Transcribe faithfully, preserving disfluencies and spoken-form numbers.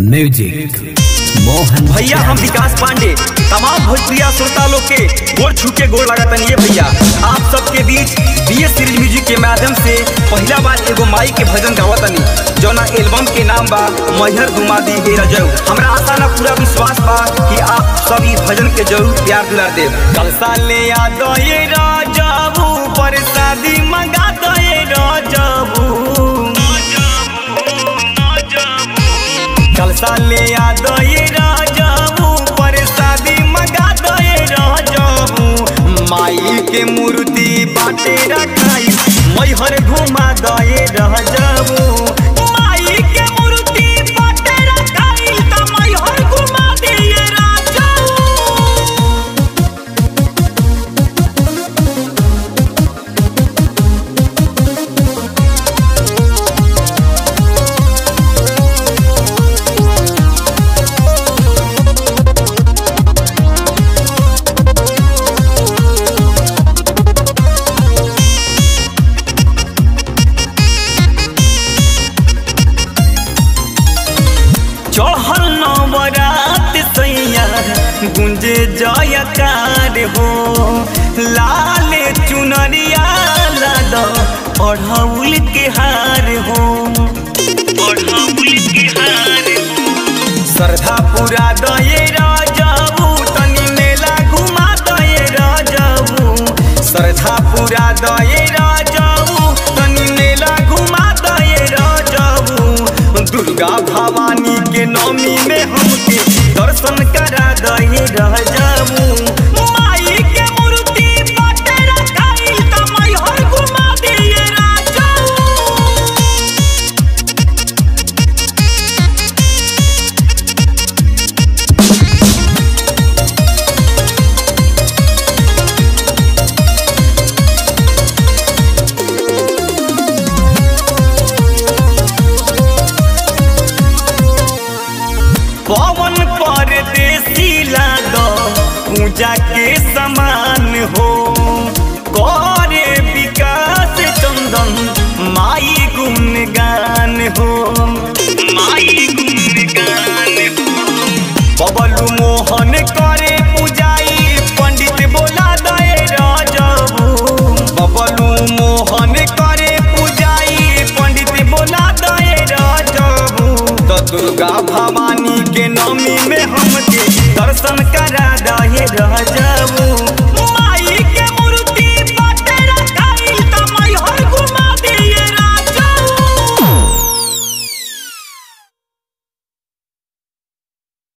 Music Mohan भैया। हम विकास पांडे तमाम भोजपुरी श्रोता लोग के गोर छू के गोर लगातन ये भैया। आप सबके बीच बीएस सीरीज म्यूजिक के माध्यम से पहला बार एगो माई के भजन गावतनी जौना एल्बम के नाम बा मैहर दुमादी हे रजौ। हमरा आशा ना पूरा विश्वास बा कि आप सब ई भजन के जरूर प्यार दुलार देव। कल साले याद ये राजाबू परसादी मंगा दो ये राजाबू साले याद ये राजाबू पर शादी मगा दो ये राजाबू। माई के मूर्ति बाटे रखाई मैहर घुमा दो ये राजाबू। माई के मूर्ति बाटे रखाई त मैहर घुमा दे ये चढ़ल नवरात सैया गुंजे जयकार हो लाल चुनरिया लादा अढ़ौल के हार हो अढ़ौल के हार श्रद्धा पूरा दये राजाबू तनी मेला घुमा दये राजाबू। श्रद्धा पूरा दये राजाबू तनी मेला घुमा दये राजाबू। दुर्गा भवानी के नौमी में हमके दर्शन करा दही रह जाऊं। माई के मूर्ति बाटे रखाई त मैहर घुमा दिए पवन परदेसी लागो पूजा के समान हो करे विकास चंदन माई गुणगान हो माई गुणगान हो। बबलू मोहन करे पूजाई पंडित बोला दे राजाबू। बबलू मोहन करे पूजाई पंडित बोला दे राजाबू। तो दुर्गा भवानी के नौमी में हमके दर्शन करा दे राजाबू।